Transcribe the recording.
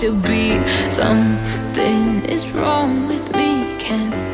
To be something is wrong with me, can't